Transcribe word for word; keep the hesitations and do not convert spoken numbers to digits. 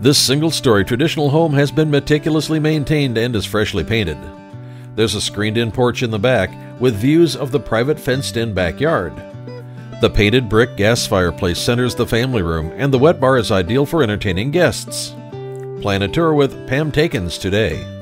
This single-story traditional home has been meticulously maintained and is freshly painted. There's a screened-in porch in the back with views of the private fenced-in backyard. The painted brick gas fireplace centers the family room, and the wet bar is ideal for entertaining guests. Plan a tour with Pam Taeckens today.